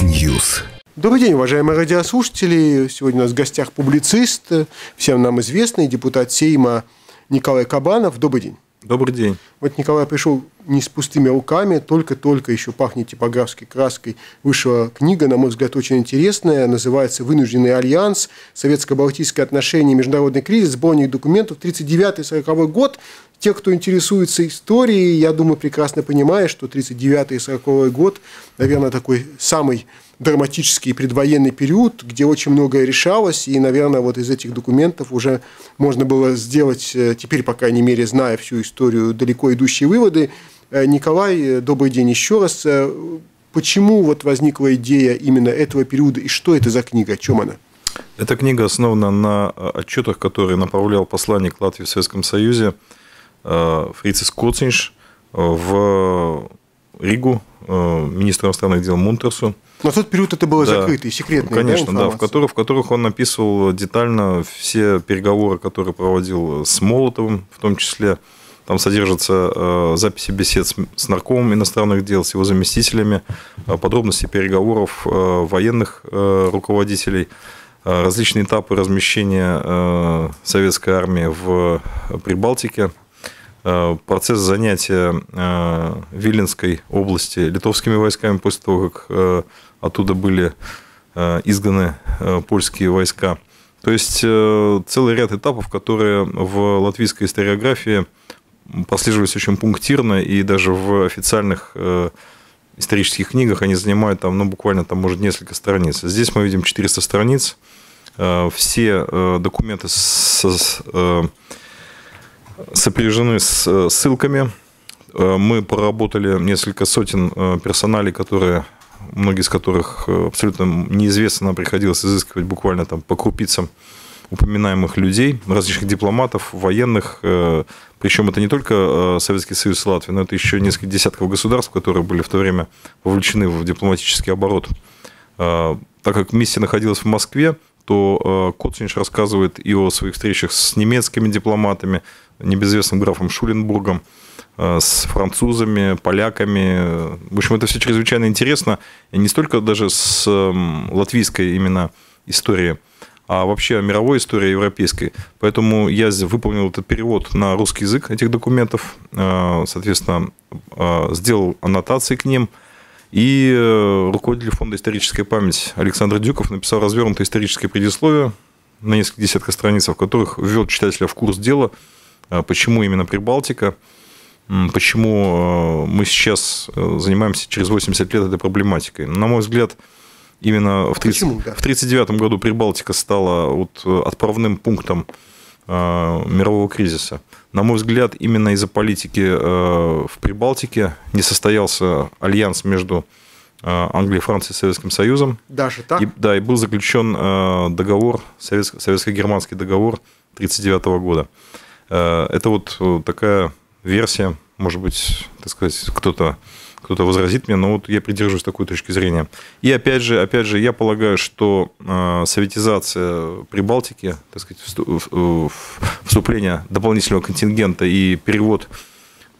Ньюс. Добрый день, уважаемые радиослушатели. Сегодня у нас в гостях публицист, всем нам известный депутат Сейма Николай Кабанов. Добрый день. Добрый день. Вот Николай пришел не с пустыми руками, только-только еще пахнет типографской краской. Вышла книга, на мой взгляд, очень интересная, называется «Вынужденный альянс. Советско-балтийские отношения. Международный кризис. Сборник документов. 1939-1940 год». Те, кто интересуется историей, я думаю, прекрасно понимают, что 1939-1940 год, наверное, такой самый драматический предвоенный период, где очень многое решалось, и, наверное, вот из этих документов уже можно было сделать, теперь, по крайней мере, зная всю историю, далеко идущие выводы. Николай, добрый день еще раз. Почему вот возникла идея именно этого периода, и что это за книга, о чем она? Эта книга основана на отчетах, которые направлял посланник Латвии в Советском Союзе Фрицис Курцинш в Ригу, министру иностранных дел Мунтерсу. На тот период это было закрытое, секретное. Конечно, да, в которых он описывал детально все переговоры, которые проводил с Молотовым, в том числе. Там содержатся записи бесед с наркомом иностранных дел, с его заместителями, подробности переговоров военных руководителей, различные этапы размещения советской армии в Прибалтике, процесс занятия Виленской области литовскими войсками после того, как оттуда были изгнаны польские войска. То есть целый ряд этапов, которые в латвийской историографии прослеживались очень пунктирно, и даже в официальных исторических книгах они занимают там, ну, буквально там, может, несколько страниц. Здесь мы видим 400 страниц. Все документы сопряжены с ссылками. Мы проработали несколько сотен персоналей, которые, многие из которых абсолютно неизвестно, нам приходилось изыскивать буквально там по крупицам упоминаемых людей, различных дипломатов, военных. Причем это не только Советский Союз и Латвия, но это еще несколько десятков государств, которые были в то время вовлечены в дипломатический оборот. Так как миссия находилась в Москве, то Коцинш рассказывает и о своих встречах с немецкими дипломатами, небезызвестным графом Шуленбургом, с французами, поляками. В общем, это все чрезвычайно интересно. И не столько даже с латвийской именно истории, а вообще мировой истории, европейской. Поэтому я выполнил этот перевод на русский язык этих документов, соответственно, сделал аннотации к ним. И руководитель фонда «Историческая память» Александр Дюков написал развернутое историческое предисловие на несколько десятков страниц, в которых ввел читателя в курс дела, почему именно Прибалтика, почему мы сейчас занимаемся через 80 лет этой проблематикой. На мой взгляд, именно в 1939 году Прибалтика стала вот отправным пунктом мирового кризиса. На мой взгляд, именно из-за политики в Прибалтике не состоялся альянс между Англией, Францией и Советским Союзом. Даже так? И, да, и был заключен договор, советско-германский договор 1939 года. Это вот такая версия, может быть, так сказать, кто-то возразит мне, но вот я придерживаюсь такой точки зрения. И опять же, я полагаю, что советизация Прибалтики, так сказать, вступление дополнительного контингента и перевод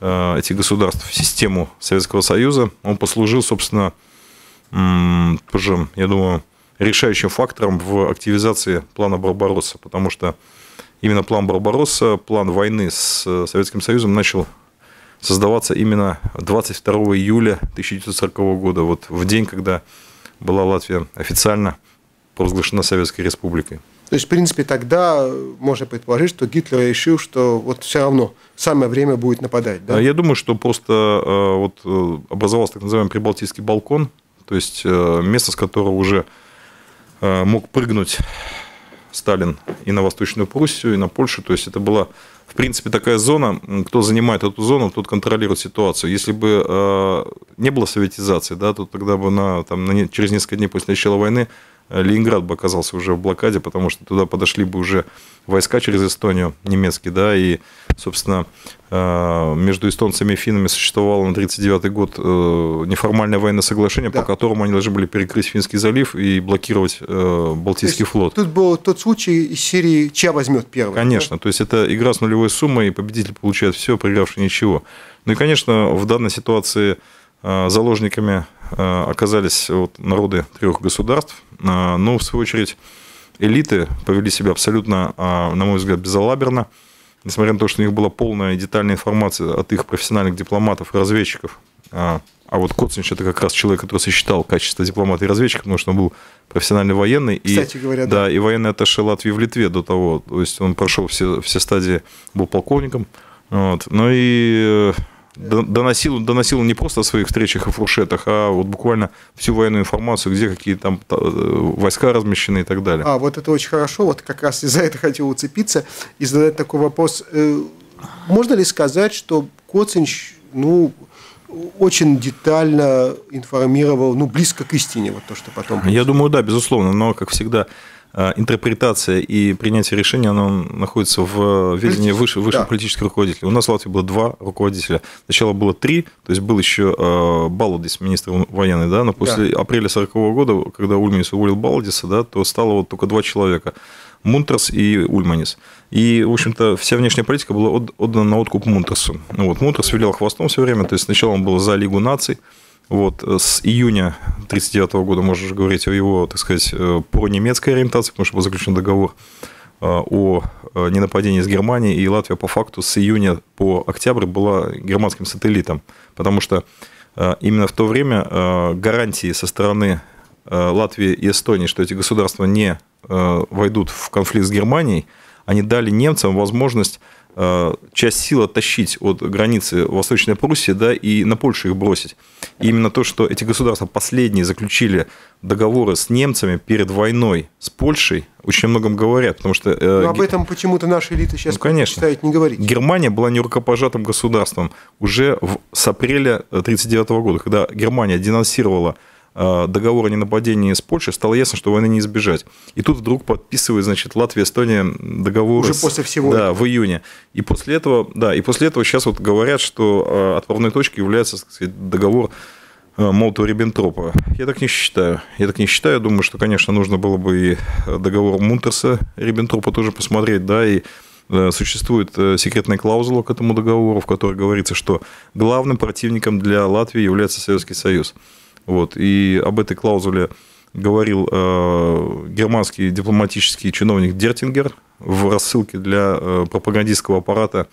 этих государств в систему Советского Союза, он послужил, собственно, тоже, я думаю, решающим фактором в активизации плана Барбаросса, потому что именно план Барбаросса, план войны с Советским Союзом начал создаваться именно 22 июля 1940 года, вот в день, когда была Латвия официально провозглашена Советской Республикой. То есть, в принципе, тогда можно предположить, что Гитлер решил, что вот все равно самое время будет нападать, да? Я думаю, что просто вот образовался так называемый Прибалтийский балкон, то есть место, с которого уже мог прыгнуть Сталин и на Восточную Пруссию, и на Польшу, то есть это была, в принципе, такая зона, кто занимает эту зону, тот контролирует ситуацию. Если бы не было советизации, да, то тогда бы через несколько дней после начала войны Ленинград бы оказался уже в блокаде, потому что туда подошли бы уже войска через Эстонию, немецкие, да, и, собственно, между эстонцами и финнами существовало на 1939 год неформальное военное соглашение, да, по которому они должны были перекрыть Финский залив и блокировать Балтийский флот. Тут был тот случай из серии «Чья возьмет первый». Конечно, да? То есть это игра с нулевой суммой, и победитель получает все, проигравший ничего. Ну и, конечно, в данной ситуации заложниками оказались народы трех государств, но, в свою очередь, элиты повели себя абсолютно, на мой взгляд, безалаберно, несмотря на то, что у них была полная и детальная информация от их профессиональных дипломатов и разведчиков. А вот Коциньш – это как раз человек, который сочетал качество дипломата и разведчика, потому что он был профессиональный военный. Кстати говоря, да. И военный атташе Латвии в Литве до того. То есть он прошел все стадии, был полковником. Вот. Но и доносил не просто о своих встречах и фуршетах, а вот буквально всю военную информацию, где какие там войска размещены и так далее. А, вот это очень хорошо. Вот как раз из-за этого хотел уцепиться и задать такой вопрос. Можно ли сказать, что Коциньш, очень детально информировал, близко к истине, вот то, что потом... Я думаю, да, безусловно, но, как всегда, интерпретация и принятие решения, оно находится в ведении высших политических руководителей. У нас в Латвии было два руководителя. Сначала было три, то есть был еще Баллодис, министр военный, да, но после апреля 40-го года, когда Ульманис уволил Баллодиса, да, то стало вот только два человека. Мунтерс и Ульманис. И, в общем-то, вся внешняя политика была отдана на откуп Мунтерсу. Мунтерс вилял хвостом все время, то есть сначала он был за Лигу наций. С июня 1939 года можно же говорить о его, так сказать, пронемецкой ориентации, потому что был заключен договор о ненападении с Германией, и Латвия по факту с июня по октябрь была германским сателлитом, потому что именно в то время гарантии со стороны Латвии и Эстонии, что эти государства не войдут в конфликт с Германией, они дали немцам возможность часть сил оттащить от границы Восточной Пруссии, да, и на Польшу их бросить. И именно то, что эти государства последние заключили договоры с немцами перед войной с Польшей, очень многом говорят, потому что... Но об этом почему-то наши элиты сейчас предпочитают не говорить. Германия была не рукопожатым государством уже с апреля 1939 года, когда Германия денонсировала договор о ненападении с Польшей, стало ясно, что войны не избежать. И тут вдруг подписывает, значит, Латвия, Эстония договор уже после всего. Да, в июне. И после этого, сейчас вот говорят, что отправной точкой является, так сказать, договор Молотова-Риббентропа. Я так не считаю. Думаю, что, конечно, нужно было бы и договор Мунтерса-Риббентропа тоже посмотреть, да, и существует секретная клаузула к этому договору, в которой говорится, что главным противником для Латвии является Советский Союз. И об этой клаузуле говорил германский дипломатический чиновник Дертингер в рассылке для пропагандистского аппарата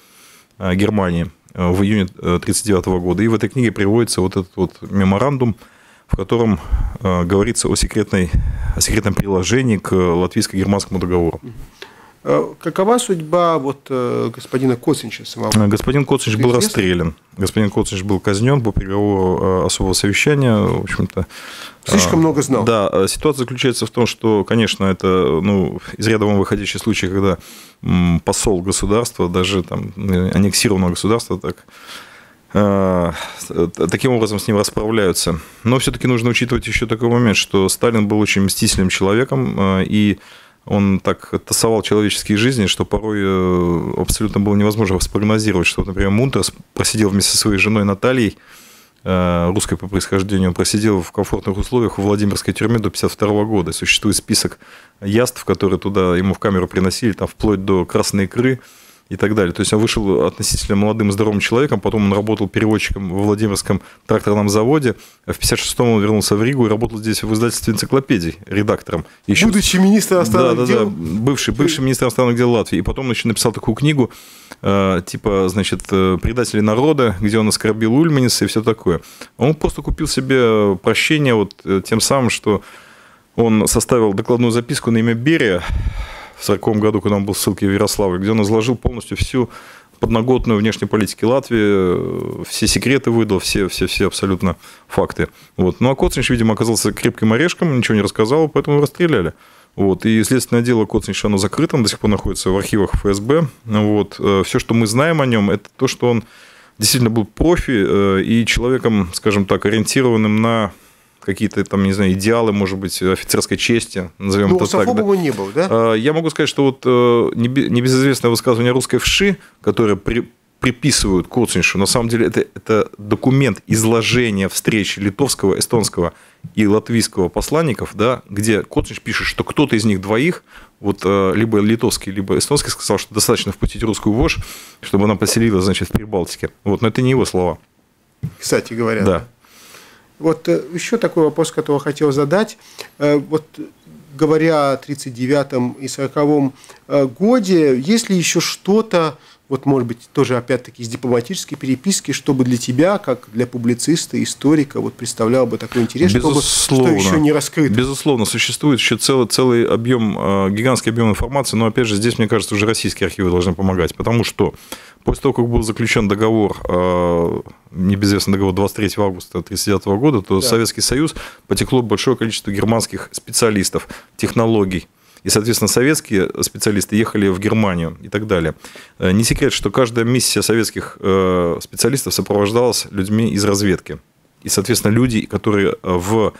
Германии в июне 1939 года. И в этой книге приводится вот этот меморандум, в котором говорится о секретном приложении к латвийско-германскому договору. Какова судьба господина Коциньша самого? Господин Коциньш был расстрелян. Господин Коциньш был казнен по приговору особого совещания. В общем-то, слишком много знал. Да, ситуация заключается в том, что, конечно, это из ряда вон выходящий случай, когда посол государства, даже там аннексированного государства, таким образом с ним расправляются. Но все-таки нужно учитывать еще такой момент, что Сталин был очень мстительным человеком, и он так тасовал человеческие жизни, что порой абсолютно было невозможно спрогнозировать, что, например, Мунтерс просидел вместе со своей женой Натальей, русской по происхождению, он просидел в комфортных условиях в Владимирской тюрьме до 1952 года. И существует список яств, которые туда ему в камеру приносили, там вплоть до красной икры и так далее. То есть он вышел относительно молодым, здоровым человеком, потом он работал переводчиком во Владимирском тракторном заводе, а в 1956-м он вернулся в Ригу и работал здесь в издательстве энциклопедий редактором. Еще... Будучи министром иностранных дел? Да, бывший министр иностранных дел Латвии. И потом он еще написал такую книгу, «Предатели народа», где он оскорбил Ульманиса и все такое. Он просто купил себе прощение тем самым, что он составил докладную записку на имя Берия, в 1940 году, когда он был в ссылке в Ярославле, где он изложил полностью всю подноготную внешней политики Латвии, все секреты выдал, все абсолютно факты. Ну, а Коциньш, видимо, оказался крепким орешком, ничего не рассказал, поэтому расстреляли. И следственное дело Коциньша, оно закрыто, он до сих пор находится в архивах ФСБ. Все, что мы знаем о нем, это то, что он действительно был профи и человеком, скажем так, ориентированным на... какие-то там, не знаю, идеалы, может быть, офицерской чести, назовем это так. Но да? не был, да? Я могу сказать, что небезызвестное высказывание русской вши, которое приписывают Коциньшу, на самом деле это документ изложения встречи литовского, эстонского и латвийского посланников, да, где Коциньш пишет, что кто-то из них двоих, либо литовский, либо эстонский, сказал, что достаточно впустить русскую вошь, чтобы она поселилась, значит, в Прибалтике. Но это не его слова. Кстати говоря. Да. Вот еще такой вопрос, который хотел задать. Вот говоря о 1939 и 1940 годе, есть ли еще что-то, вот, может быть, тоже опять-таки из дипломатической переписки, чтобы для тебя, как для публициста, историка, вот представляло бы такой интерес, безусловно, что еще не раскрыто? Безусловно, существует еще целый объем, гигантский объем информации, но, опять же, здесь, мне кажется, уже российские архивы должны помогать, потому что после того, как был заключен договор, небезызвестный договор 23 августа 1939 года, то да. Советский Союз потекло большое количество германских специалистов, технологий. И, соответственно, советские специалисты ехали в Германию и так далее. Не секрет, что каждая миссия советских специалистов сопровождалась людьми из разведки. И, соответственно, люди, которые в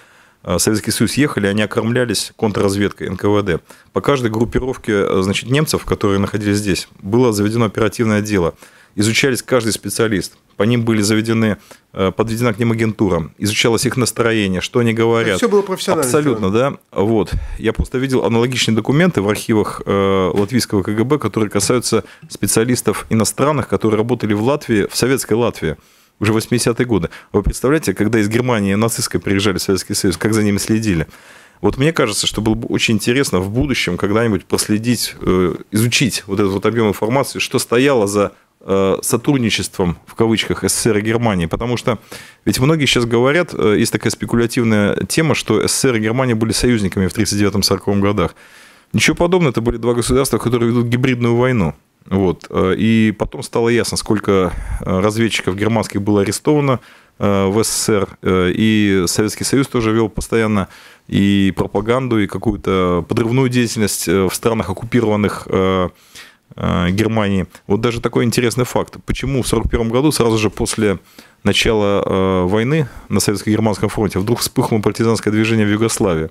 Советский Союз ехали, они окормлялись контрразведкой НКВД. По каждой группировке, значит, немцев, которые находились здесь, было заведено оперативное дело. Изучались каждый специалист. По ним были подведена к ним агентура. Изучалось их настроение, что они говорят. Все было профессионально. Абсолютно, да. Вот. Я просто видел аналогичные документы в архивах латвийского КГБ, которые касаются специалистов иностранных, которые работали в Латвии, в советской Латвии, уже в 80-е годы. Вы представляете, когда из Германии нацистской приезжали в Советский Союз, как за ними следили? Вот мне кажется, что было бы очень интересно в будущем когда-нибудь проследить, изучить вот этот вот объем информации, что стояло за сотрудничеством, в кавычках, СССР и Германии, потому что ведь многие сейчас говорят, есть такая спекулятивная тема, что СССР и Германия были союзниками в 1939-1940 годах. Ничего подобного, это были два государства, которые ведут гибридную войну. Вот. И потом стало ясно, сколько разведчиков германских было арестовано в СССР, и Советский Союз тоже вел постоянно и пропаганду, и какую-то подрывную деятельность в странах, оккупированных Германии. Вот даже такой интересный факт. Почему в 1941 году, сразу же после начала войны на Советско-Германском фронте, вдруг вспыхнуло партизанское движение в Югославии?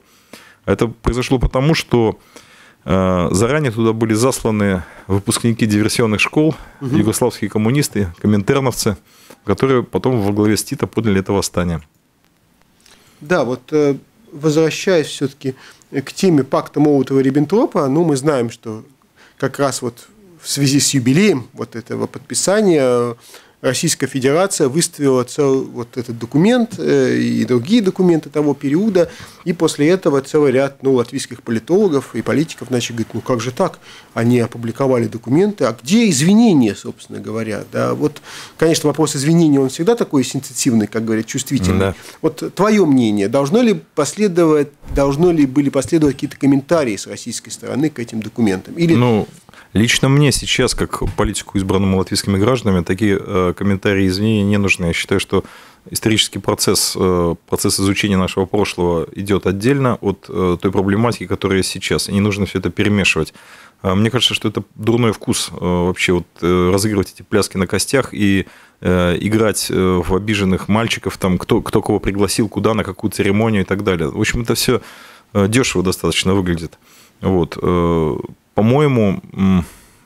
Это произошло потому, что заранее туда были засланы выпускники диверсионных школ, югославские коммунисты, коминтерновцы, которые потом во главе с Тито подняли это восстание. Да, вот возвращаясь все-таки к теме пакта Молотова-Риббентропа, ну, мы знаем, что как раз вот в связи с юбилеем вот этого подписания Российская Федерация выставила целый вот этот документ и другие документы того периода, и после этого целый ряд, ну, латвийских политологов и политиков начали говорить, ну как же так, они опубликовали документы, а где извинения, собственно говоря? Да, вот, конечно, вопрос извинений, он всегда такой сенситивный, как говорят, чувствительный. Да. Вот твое мнение, должны ли были последовать какие-то комментарии с российской стороны к этим документам? Или... Ну, лично мне сейчас, как политику, избранному латвийскими гражданами, такие комментарии и извинения не нужны. Я считаю, что исторический процесс изучения нашего прошлого идет отдельно от той проблематики, которая есть сейчас. И не нужно все это перемешивать. Мне кажется, что это дурной вкус вообще вот разыгрывать эти пляски на костях и играть в обиженных мальчиков, там, кто кого пригласил, куда, на какую церемонию и так далее. В общем, это все дешево достаточно выглядит. Вот. По-моему,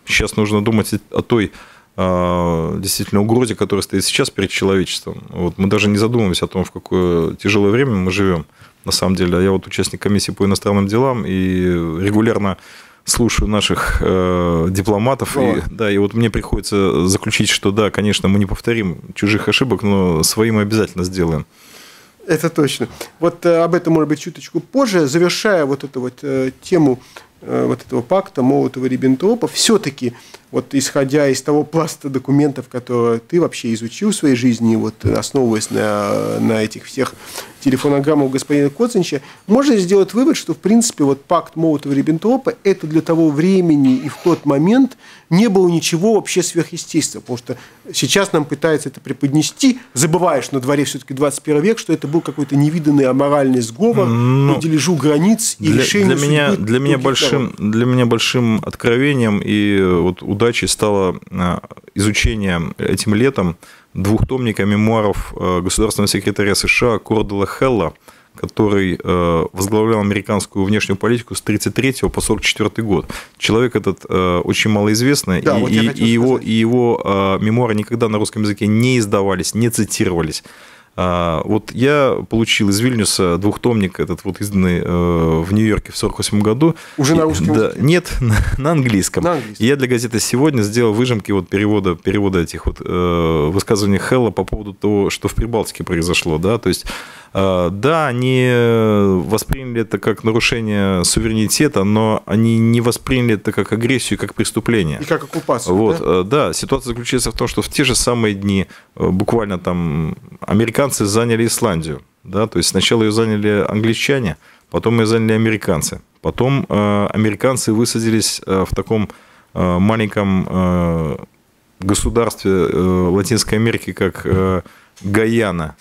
сейчас нужно думать о той действительно угрозе, которая стоит сейчас перед человечеством. Вот мы даже не задумываемся о том, в какое тяжелое время мы живем. На самом деле, я вот участник комиссии по иностранным делам и регулярно слушаю наших дипломатов. И, да, и вот мне приходится заключить, что да, конечно, мы не повторим чужих ошибок, но свои мы обязательно сделаем. Это точно. Вот об этом, может быть, чуточку позже. Завершая вот эту вот тему вот этого пакта Молотова-Риббентропа, все-таки, вот, исходя из того пласта документов, которые ты вообще изучил в своей жизни, вот, основываясь на этих всех телефонограммах господина Коциньша, можно сделать вывод, что, в принципе, вот, пакт Молотова-Риббентропа это для того времени и в тот момент не было ничего вообще сверхъестественного, потому что сейчас нам пытаются это преподнести, забывая, что на дворе все-таки 21 век, что это был какой-то невиданный аморальный сговор по дележу границ и решению судьбы. Для меня большим откровением и вот удачей стало изучение этим летом двухтомника мемуаров государственного секретаря США Кордела Хелла, который возглавлял американскую внешнюю политику с 1933 по 1944 год. Человек этот очень малоизвестный, да, и его мемуары никогда на русском языке не издавались, не цитировались. Вот я получил из Вильнюса двухтомник, этот вот изданный в Нью-Йорке в 1948 году. Уже на русском? Да, нет, на английском. И я для газеты «Сегодня» сделал выжимки вот перевода этих вот высказываний Хелла по поводу того, что в Прибалтике произошло. Да? То есть, да, они восприняли это как нарушение суверенитета, но они не восприняли это как агрессию, как преступление. И как оккупацию. Вот, да, ситуация заключается в том, что в те же самые дни буквально там американцы заняли Исландию. Да? То есть сначала ее заняли англичане, потом ее заняли американцы. Потом американцы высадились в таком маленьком государстве Латинской Америки, как Гаяна.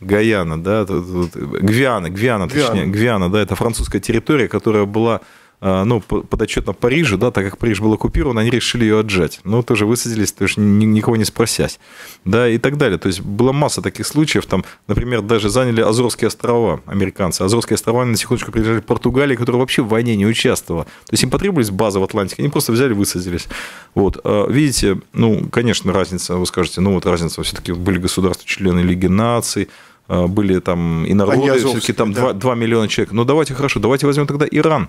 Гаяна, да, Гвиана, точнее, Гвиана, да, это французская территория, которая была, ну, подотчетна Парижу, да, так как Париж был оккупирован, они решили ее отжать, но тоже высадились, то есть никого не спросясь, да, и так далее, то есть была масса таких случаев, там, например, даже заняли Азорские острова американцы, Азорские острова на секундочку принадлежали Португалии, которая вообще в войне не участвовала, то есть им потребовались базы в Атлантике, они просто взяли, высадились, вот, видите, ну, конечно, разница, вы скажете, ну, вот разница, все-таки были государства-члены Лиги наций, были там и народы, все-таки там 2 миллиона человек. Но давайте, хорошо, давайте возьмем тогда Иран.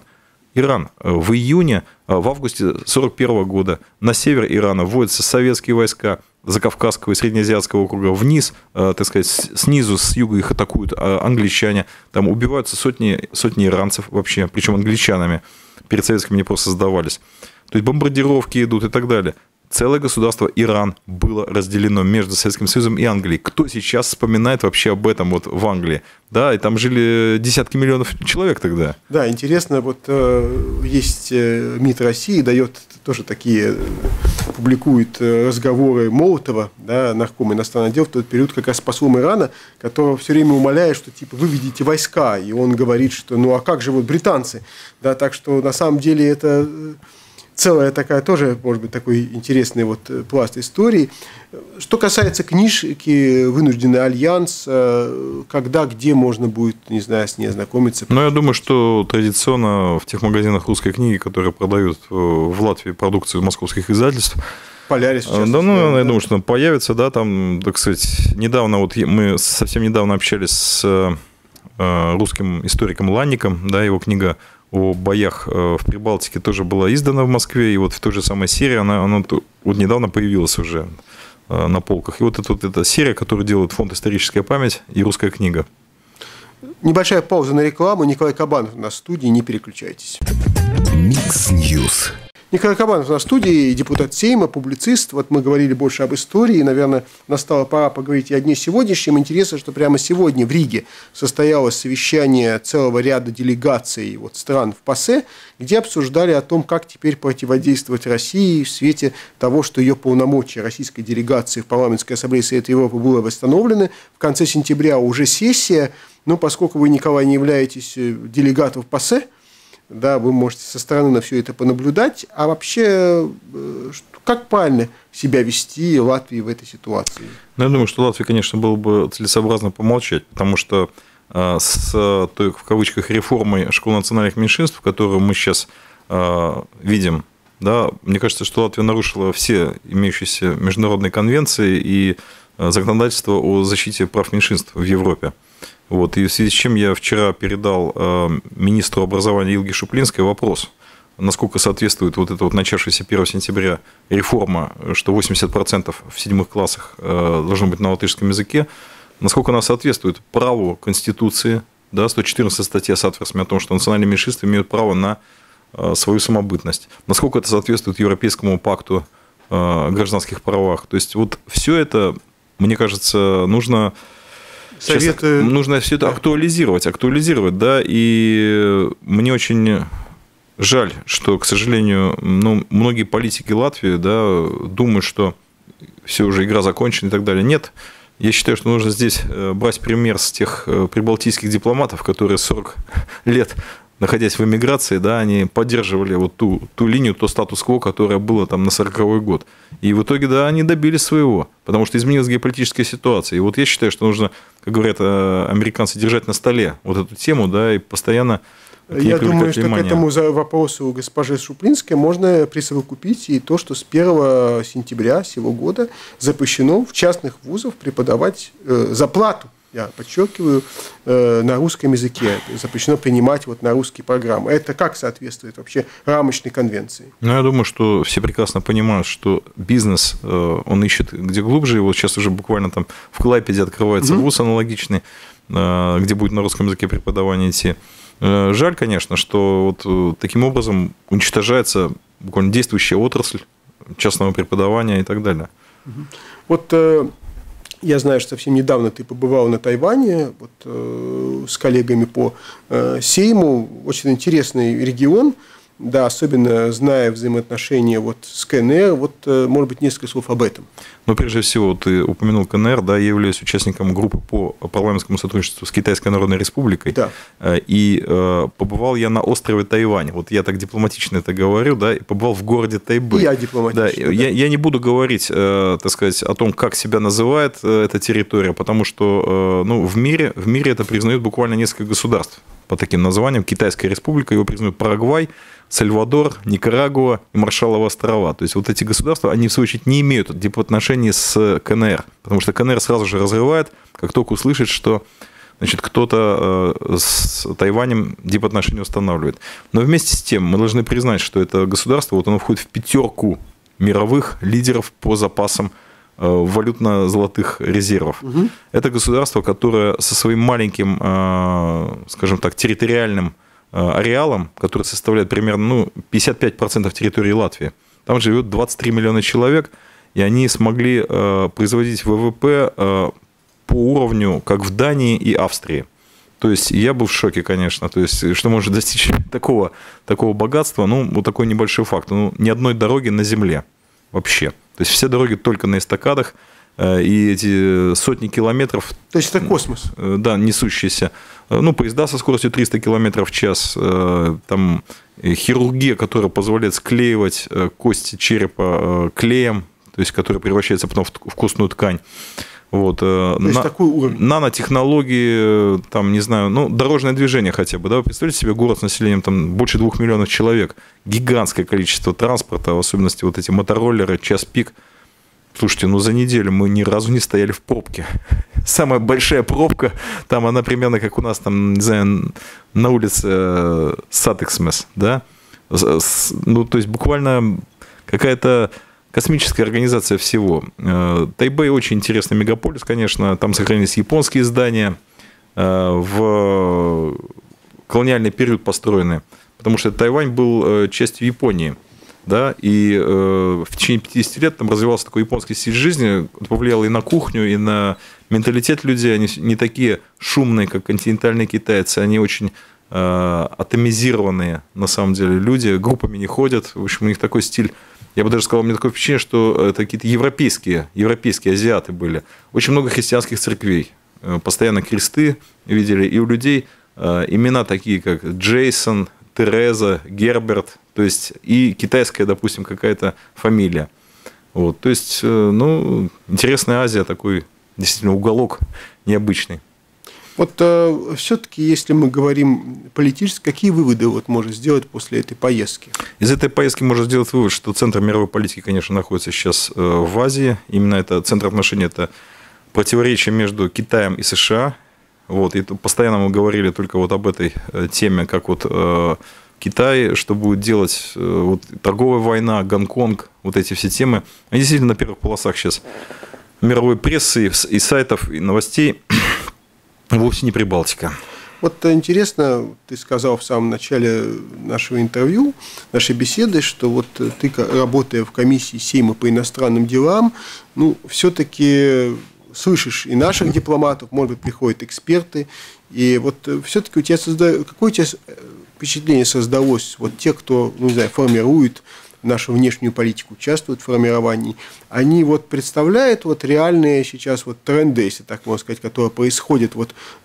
Иран в июне, в августе 1941 года на север Ирана вводятся советские войска Закавказского и Среднеазиатского округа вниз, так сказать, снизу, с юга их атакуют англичане, там убиваются сотни иранцев вообще, причем англичанами, перед советскими не просто сдавались. То есть бомбардировки идут и так далее. Целое государство Иран было разделено между Советским Союзом и Англией. Кто сейчас вспоминает вообще об этом вот в Англии? Да, и там жили десятки миллионов человек тогда. Да, интересно, вот есть МИД России, дает тоже такие, публикует разговоры Молотова, да, наркома иностранных дел, в тот период как раз послом Ирана, которого все время умоляет, что типа вы ведите войска, и он говорит, что ну а как же вот британцы? Да, так что на самом деле это... Целая такая тоже, может быть, такой интересный вот пласт истории. Что касается книжки «Вынужденный альянс», когда, где можно будет, не знаю, с ней ознакомиться? Ну, я думаю, что традиционно в тех магазинах русской книги, которые продают в Латвии продукцию московских издательств, Полярис, да, ну, я думаю, что там появится, да, там, так сказать, недавно, вот мы совсем недавно общались с русским историком Ланником, да, его книга о боях в Прибалтике тоже была издана в Москве, и вот в той же самой серии она вот недавно появилась уже на полках. И вот это вот эта серия, которую делает фонд «Историческая память» и «Русская книга». Небольшая пауза на рекламу. Николай Кабанов на студии, не переключайтесь. Микс Ньюс. Николай Кабанов на студии, депутат Сейма, публицист. Вот мы говорили больше об истории. Наверное, настала пора поговорить и о дне сегодняшнем. Интересно, что прямо сегодня в Риге состоялось совещание целого ряда делегаций вот, стран в ПАСЕ, где обсуждали о том, как теперь противодействовать России в свете того, что ее полномочия российской делегации в Парламентской ассамблее Совета Европы было восстановлено. В конце сентября уже сессия. Но поскольку вы, Николай, не являетесь делегатом в ПАСЕ, да, вы можете со стороны на все это понаблюдать. А вообще, как правильно себя вести Латвии в этой ситуации? Ну, я думаю, что Латвии, конечно, было бы целесообразно помолчать, потому что с той, в кавычках, реформой школ национальных меньшинств, которую мы сейчас видим, да, мне кажется, что Латвия нарушила все имеющиеся международные конвенции и законодательство о защите прав меньшинств в Европе. Вот, и в связи с чем я вчера передал министру образования Илге Шуплинской вопрос, насколько соответствует вот эта вот начавшаяся 1 сентября реформа, что 80% в 7 классах должно быть на латышском языке, насколько она соответствует праву Конституции, да, 114 статья с отверстиями о том, что национальные меньшинства имеют право на свою самобытность, насколько это соответствует Европейскому пакту о гражданских правах. То есть, вот все это, мне кажется, нужно... Советы... Нужно все это актуализировать, да, и мне очень жаль, что, к сожалению, ну, многие политики Латвии, да, думают, что все уже игра закончена и так далее. Нет, я считаю, что нужно здесь брать пример с тех прибалтийских дипломатов, которые 40 лет, находясь в эмиграции, да, они поддерживали вот ту линию, то статус-кво, которое было там на 40-й год. И в итоге, да, они добились своего, потому что изменилась геополитическая ситуация. И вот я считаю, что нужно, как говорят американцы, держать на столе вот эту тему, да, и постоянно Я думаю, что внимание. К этому вопросу госпожи Шуплинской можно присовокупить и то, что с 1 сентября сего года запрещено в частных вузах преподавать за плату. Я подчеркиваю, на русском языке запрещено принимать вот на русские программы. Это как соответствует вообще рамочной конвенции? Ну, я думаю, что все прекрасно понимают, что бизнес, он ищет где глубже. И вот сейчас уже буквально там в Клайпеде открывается вуз аналогичный, где будет на русском языке преподавание идти. Жаль, конечно, что вот таким образом уничтожается буквально действующая отрасль частного преподавания и так далее. Вот... Я знаю, что совсем недавно ты побывал на Тайване с коллегами по Сейму. Очень интересный регион, да, особенно зная взаимоотношения с КНР. Может быть, несколько слов об этом. Но прежде всего, ты упомянул КНР. Да, я являюсь участником группы по парламентскому сотрудничеству с Китайской Народной Республикой. Да. И побывал я на острове Тайвань. Вот я так дипломатично это говорю, да, и побывал в городе Тайбэй. Я дипломатично. Да, да. Я не буду говорить, так сказать, о том, как себя называет эта территория, потому что в мире это признают буквально несколько государств по таким названиям. Китайская Республика, его признают Парагвай, Сальвадор, Никарагуа и Маршалловы острова. То есть вот эти государства, они в свою очередь не имеют отношений с КНР, потому что КНР сразу же разрывает, как только услышит, что кто-то с Тайванем дипотношения устанавливает. Но вместе с тем мы должны признать, что это государство, вот оно входит в 5 мировых лидеров по запасам валютно-золотых резервов. Это государство, которое со своим маленьким, скажем так, территориальным ареалом, который составляет примерно 55% территории Латвии. Там живет 23 миллиона человек, и они смогли производить ВВП по уровню, как в Дании и Австрии. То есть я был в шоке, конечно, то есть, что может достичь такого богатства, вот такой небольшой факт. Ни одной дороги на земле вообще. То есть все дороги только на эстакадах, и эти сотни километров... То есть это космос. Да, несущиеся. Поезда со скоростью 300 км в час, там хирургия, которая позволяет склеивать кости черепа клеем, то есть который превращается потом в костную ткань. Вот. То есть такой уровень. Нанотехнологии, там, не знаю, дорожное движение хотя бы. Да? Вы представляете себе город с населением там, больше 2 миллионов человек, гигантское количество транспорта, в особенности вот эти мотороллеры, час пик. Слушайте, за неделю мы ни разу не стояли в пробке. Самая большая пробка, там она примерно как у нас, там, не знаю, на улице Сатексмес, да? То есть буквально какая-то... Космическая организация всего. Тайбэй очень интересный мегаполис, конечно. Там сохранились японские здания, в колониальный период построены. Потому что Тайвань был частью Японии. Да? И в течение 50 лет там развивался такой японский стиль жизни. Повлияло и на кухню, и на менталитет людей. Они не такие шумные, как континентальные китайцы. Они очень атомизированные, на самом деле, люди. Группами не ходят. В общем, у них такой стиль... Я бы даже сказал, у меня такое впечатление, что это какие-то европейские азиаты были. Очень много христианских церквей. Постоянно кресты видели. И у людей имена такие, как Джейсон, Тереза, Герберт. То есть, и китайская, допустим, какая-то фамилия. Вот. То есть, интересная Азия, такой действительно уголок необычный. Все-таки, если мы говорим политически, какие выводы можно сделать после этой поездки? Из этой поездки можно сделать вывод, что центр мировой политики, конечно, находится сейчас в Азии. Именно это центр отношений, это противоречие между Китаем и США. Вот, и постоянно мы говорили только об этой теме, как Китай, что будет делать, торговая война, Гонконг, эти все темы. Они действительно на первых полосах сейчас мировой прессы и сайтов, и новостей. Вовсе не Прибалтика. Интересно, ты сказал в самом начале нашего интервью, нашей беседы, что ты, работая в комиссии Сейма по иностранным делам, все-таки слышишь и наших дипломатов, может быть, приходят эксперты, и все-таки какое у тебя впечатление создалось, те, кто, формирует нашу внешнюю политику, участвуют в формировании, они представляют реальные сейчас тренды, если так можно сказать, которые происходят.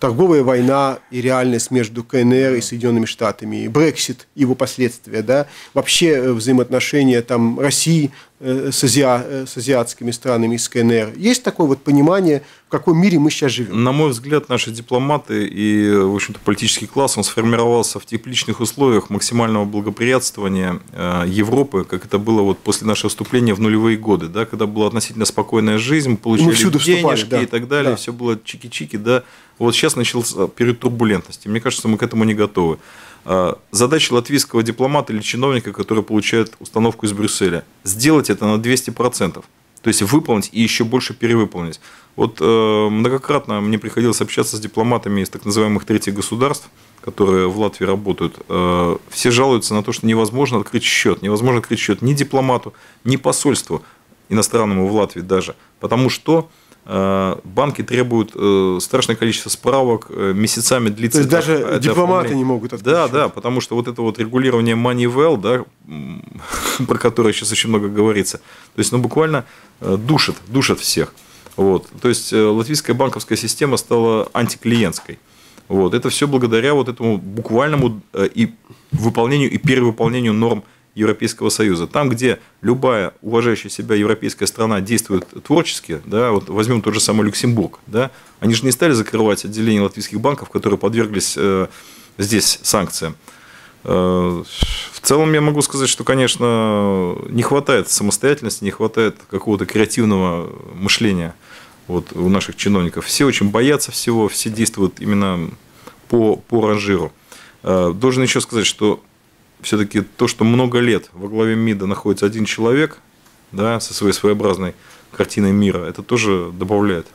Торговая война и реальность между КНР и Соединенными Штатами, и Брексит, его последствия, да? Вообще взаимоотношения там, России с азиатскими странами, с КНР. Есть такое вот понимание, в каком мире мы сейчас живем? На мой взгляд, наши дипломаты и, в общем-то, политический класс, он сформировался в тепличных условиях максимального благоприятствования Европы, как это было вот после нашего вступления в нулевые годы, да, когда была относительно спокойная жизнь, получили денежки, да, и так далее, да, все было чики-чики, да. Вот сейчас начался период турбулентности. Мне кажется, мы к этому не готовы. Задача латвийского дипломата или чиновника, который получает установку из Брюсселя, сделать это на 200%. То есть выполнить и еще больше перевыполнить. Вот многократно мне приходилось общаться с дипломатами из так называемых третьих государств, которые в Латвии работают. Все жалуются на то, что невозможно открыть счет. Невозможно открыть счет ни дипломату, ни посольству иностранному в Латвии даже. Потому что банки требуют страшное количество справок, месяцами длится. То есть даже дипломаты не могут открыть. Да, да, потому что вот это вот регулирование Moneyval, да, про которое сейчас очень много говорится, то есть, ну, буквально душит всех. Вот. То есть латвийская банковская система стала антиклиентской. Вот. Это все благодаря вот этому буквальному и выполнению, и перевыполнению норм Европейского Союза. Там, где любая уважающая себя европейская страна действует творчески, да, вот возьмем тот же самый Люксембург, да, они же не стали закрывать отделение латвийских банков, которые подверглись здесь санкциям. В целом я могу сказать, что, конечно, не хватает самостоятельности, не хватает какого-то креативного мышления вот у наших чиновников. Все очень боятся всего, все действуют именно по ранжиру. Должен еще сказать, что все-таки то, что много лет во главе МИДа находится один человек, да, со своей своеобразной картиной мира, это тоже добавляет.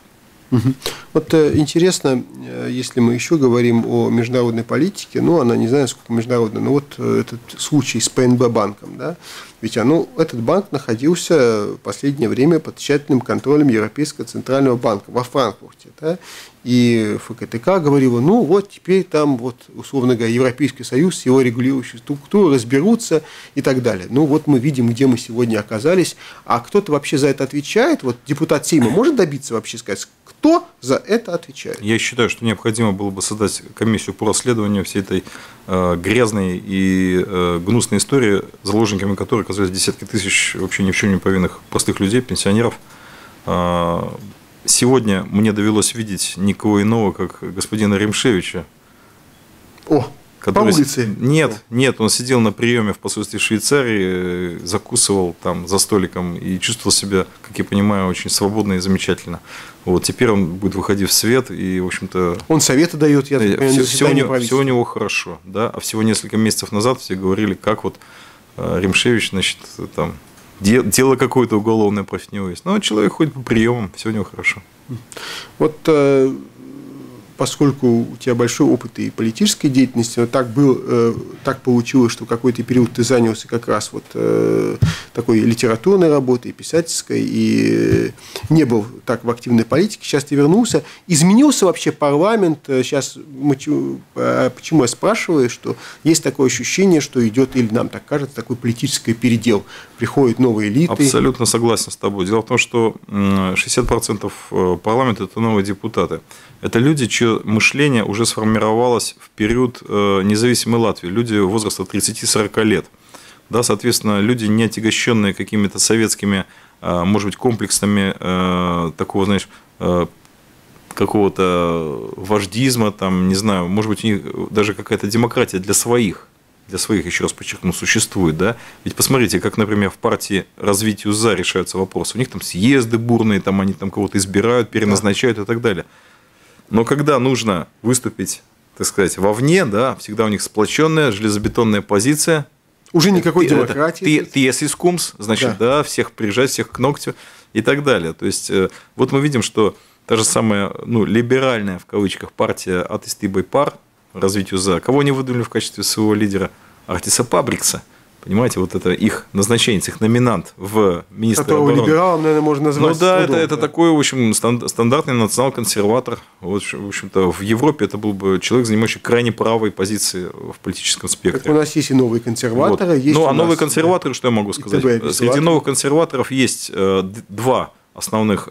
Угу. Вот интересно, если мы еще говорим о международной политике, ну, она не знаю, сколько международная, но вот этот случай с ПНБ-банком, да, ведь оно, этот банк находился в последнее время под тщательным контролем Европейского Центрального банка во Франкфурте, да, и ФКТК говорила, ну, вот теперь там, вот, условно говоря, Европейский Союз, его регулирующие структуры разберутся и так далее. Ну, вот мы видим, где мы сегодня оказались, а кто-то вообще за это отвечает, вот депутат Сейма может добиться вообще сказать, кто за это отвечает? Я считаю, что необходимо было бы создать комиссию по расследованию всей этой грязной и гнусной истории, заложниками которой оказались десятки тысяч вообще ни в чем не повинных простых людей, пенсионеров. Сегодня мне довелось видеть никого иного, как господина Римшевича. О, который... по улице? Нет, нет, он сидел на приеме в посольстве Швейцарии, закусывал там за столиком и чувствовал себя, как я понимаю, очень свободно и замечательно. Вот, теперь он будет выходить в свет и, в общем-то... Он советы дает, я так понимаю, все у него хорошо, да, а всего несколько месяцев назад все говорили, как вот Римшевич, значит, там... Дело какое-то уголовное против него есть. Но человек ходит по приемам, все у него хорошо. Вот поскольку у тебя большой опыт и политической деятельности, но так, так получилось, что какой-то период ты занялся как раз вот такой литературной работой, писательской, и не был так в активной политике, сейчас ты вернулся. Изменился вообще парламент? Сейчас почему я спрашиваю, что есть такое ощущение, что идет, или нам так кажется, такой политический передел. Приходят новые элиты. Абсолютно согласен с тобой. Дело в том, что 60% парламента – это новые депутаты. Это люди, чье мышление уже сформировалось в период независимой Латвии. Люди возраста 30-40 лет. Да, соответственно, люди, не отягощенные какими-то советскими, может быть, комплексами такого, знаешь, какого-то вождизма, там, не знаю, может быть, у них даже какая-то демократия для своих, еще раз подчеркну, существует, да, ведь посмотрите, как, например, в партии «Развитию за» решаются вопросы, у них там съезды бурные, там они там кого-то избирают, переназначают и так далее. Но когда нужно выступить, так сказать, вовне, да, всегда у них сплоченная железобетонная позиция. Уже никакой демократии. Тиес из кумс, значит, да, да, всех прижать, всех к ногтю и так далее. То есть, вот мы видим, что та же самая, ну, либеральная, в кавычках, партия от Истыбой пар, развитию за, кого они выдвинули в качестве своего лидера? Артиса Пабрикса. Понимаете, вот это их назначенец, их номинант в министра обороны. Которого либералом, наверное, можно назвать. Ну да, трудом, это да, такой, в общем, стандартный национал-консерватор. Вот, в общем-то, в Европе это был бы человек, занимающий крайне правой позиции в политическом спектре. Так у нас есть и новые консерваторы. Вот. Есть ну, а новые консерваторы, да, что я могу сказать? Среди новых консерваторов есть два основных,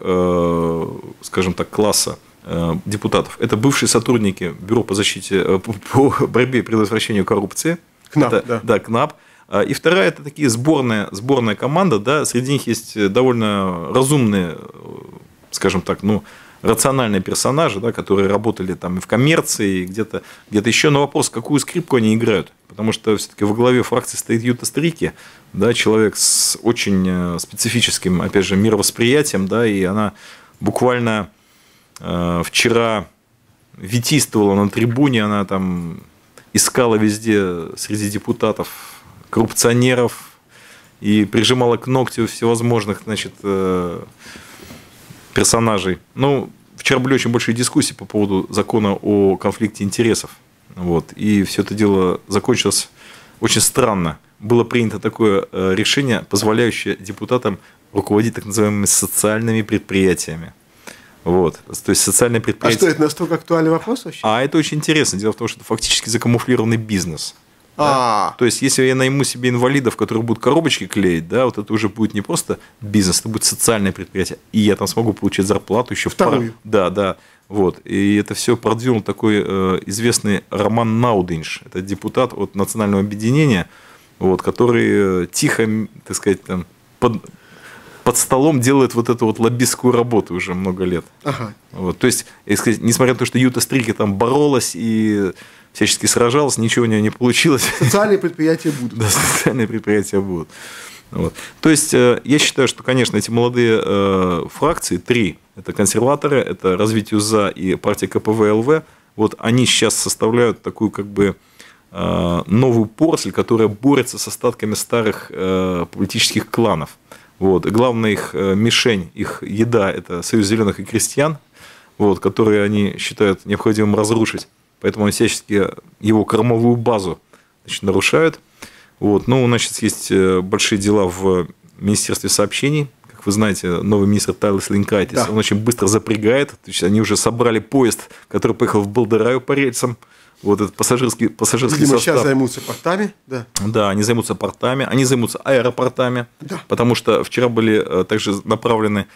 скажем так, класса депутатов. Это бывшие сотрудники Бюро по борьбе и предотвращению коррупции. КНАП, это, да. Да, КНАП. И вторая – это такие сборная команда, да, среди них есть довольно разумные, скажем так, ну, рациональные персонажи, да, которые работали там и в коммерции, и где-то еще. Но вопрос, какую скрипку они играют, потому что все-таки во главе фракции стоит Юта-Стрики, да, человек с очень специфическим, опять же, мировосприятием, да, и она буквально вчера витийствовала на трибуне, она там искала везде среди депутатов коррупционеров и прижимала к ногтю всевозможных, значит, персонажей. Ну, вчера были очень большие дискуссии по поводу закона о конфликте интересов. Вот. И все это дело закончилось очень странно. Было принято такое решение, позволяющее депутатам руководить так называемыми социальными предприятиями. Вот. То есть социальные предприятия... А что, это настолько актуальный вопрос вообще? А это очень интересно. Дело в том, что это фактически закамуфлированный бизнес. Да? То есть, если я найму себе инвалидов, которые будут коробочки клеить, да, вот это уже будет не просто бизнес, это будет социальное предприятие. И я там смогу получать зарплату еще вторую. Да. Вот. И это все продвинул такой известный Роман Наудинш. Это депутат от Национального объединения, вот, который тихо, так сказать, там, под столом делает вот эту вот лоббистскую работу уже много лет. Ага. Вот. То есть, сказать, несмотря на то, что Юта-Стрика там боролась и всячески сражалась, ничего у нее не получилось. Социальные предприятия будут. Да, социальные предприятия будут. Вот. То есть, я считаю, что, конечно, эти молодые фракции, три, это консерваторы, это «Развитию за» и партия КПВ-ЛВ, вот они сейчас составляют такую как бы новую поросль, которая борется с остатками старых политических кланов. Вот. Главная их мишень, их еда – это Союз зеленых и крестьян, вот, которые они считают необходимым разрушить. Поэтому они всячески его кормовую базу, значит, нарушают. Вот. Ну, у нас сейчас есть большие дела в Министерстве сообщений. Как вы знаете, новый министр Тайлас Линкайтис, да, он очень быстро запрягает. То есть, они уже собрали поезд, который поехал в Балдыраю по рельсам. Вот этот пассажирский состав. Сейчас займутся портами. Да. Да, они займутся портами, они займутся аэропортами. Да. Потому что вчера были также направлены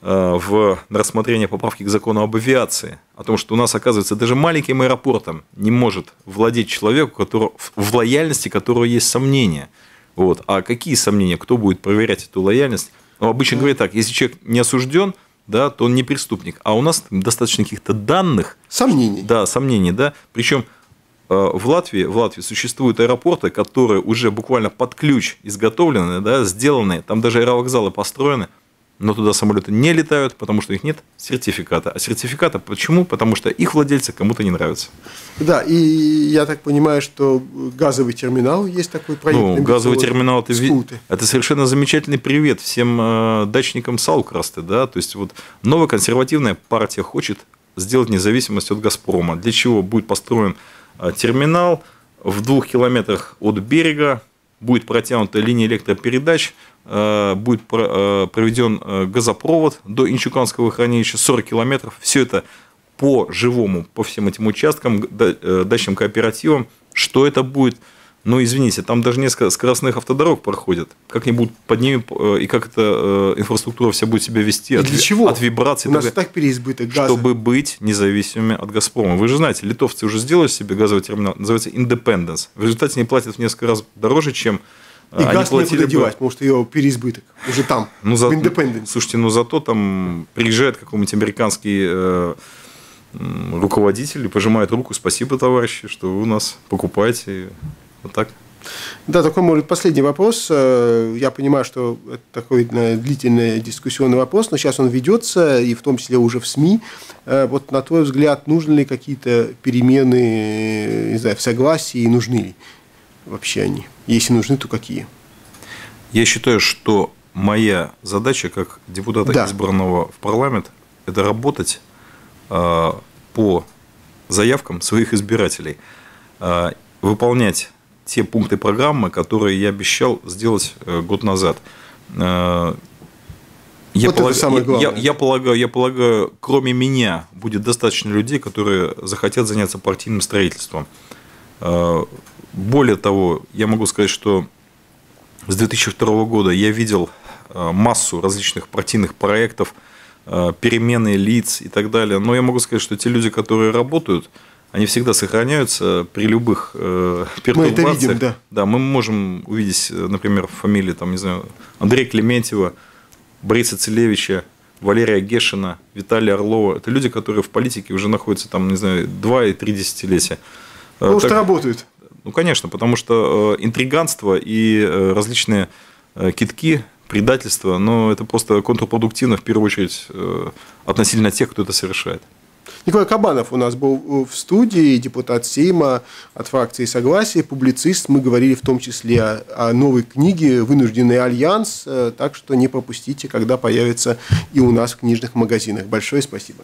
на рассмотрение поправки к закону об авиации. О том, что у нас, оказывается, даже маленьким аэропортом не может владеть человек, в лояльности которого есть сомнения. Вот. А какие сомнения? Кто будет проверять эту лояльность? Ну, обычно говорят так, если человек не осужден, да, то он не преступник. А у нас достаточно каких-то данных. Сомнений. Да, сомнений. Да? Причем в Латвии существуют аэропорты, которые уже буквально под ключ изготовлены, да, сделаны. Там даже аэровокзалы построены. Но туда самолеты не летают, потому что их нет сертификата. А сертификата почему? Потому что их владельцы кому-то не нравятся. Да, и я так понимаю, что газовый терминал есть такой проект. Ну, газовый терминал – это совершенно замечательный привет всем дачникам Саукрасты. Да? То есть, вот новая консервативная партия хочет сделать независимость от «Газпрома». Для чего будет построен терминал в 2 километрах от берега, будет протянута линия электропередач, будет проведен газопровод до Инчуканского хранилища 40 километров. Все это по-живому, по всем этим участкам, дачным кооперативам. Что это будет? Ну, извините, там даже несколько скоростных автодорог проходят. Как они будут под ними, и как эта инфраструктура вся будет себя вести от, для чего? От вибраций. У нас так переизбыток газа. Чтобы быть независимыми от «Газпрома». Вы же знаете, литовцы уже сделали себе газовый терминал, называется «Индепенденс». В результате они платят в несколько раз дороже, чем... И газ некуда девать, потому что его переизбыток уже там, ну, в Индепенденсе. Слушайте, ну зато там приезжает какой-нибудь американский руководитель и пожимает руку: спасибо, товарищи, что вы у нас покупаете. Вот так. Да, такой, может, последний вопрос. Я понимаю, что это такой длительный дискуссионный вопрос, но сейчас он ведется, и в том числе уже в СМИ. Вот на твой взгляд, нужны ли какие-то перемены, не знаю, в согласии, нужны ли вообще они? Если нужны, то какие? Я считаю, что моя задача как депутата, да, избранного в парламент, это работать по заявкам своих избирателей, выполнять те пункты программы, которые я обещал сделать год назад. Я полагаю, кроме меня будет достаточно людей, которые захотят заняться партийным строительством. Более того, я могу сказать, что с 2002 года я видел массу различных партийных проектов, перемены лиц и так далее. Но я могу сказать, что те люди, которые работают, они всегда сохраняются при любых пертурбациях. Мы это видим, да. Да, мы можем увидеть, например, фамилии, там, не знаю, Андрея Клементьева, Бориса Целевича, Валерия Гешина, Виталия Орлова. Это люди, которые в политике уже находятся, там, не знаю, 2 и 3 десятилетия. Потому что работают. Ну, конечно, потому что интриганство и различные кидки, предательство, но это просто контрпродуктивно, в первую очередь, относительно тех, кто это совершает. Николай Кабанов у нас был в студии, депутат Сейма от фракции «Согласие», публицист. Мы говорили в том числе о новой книге «Вынужденный альянс», так что не пропустите, когда появится и у нас в книжных магазинах. Большое спасибо.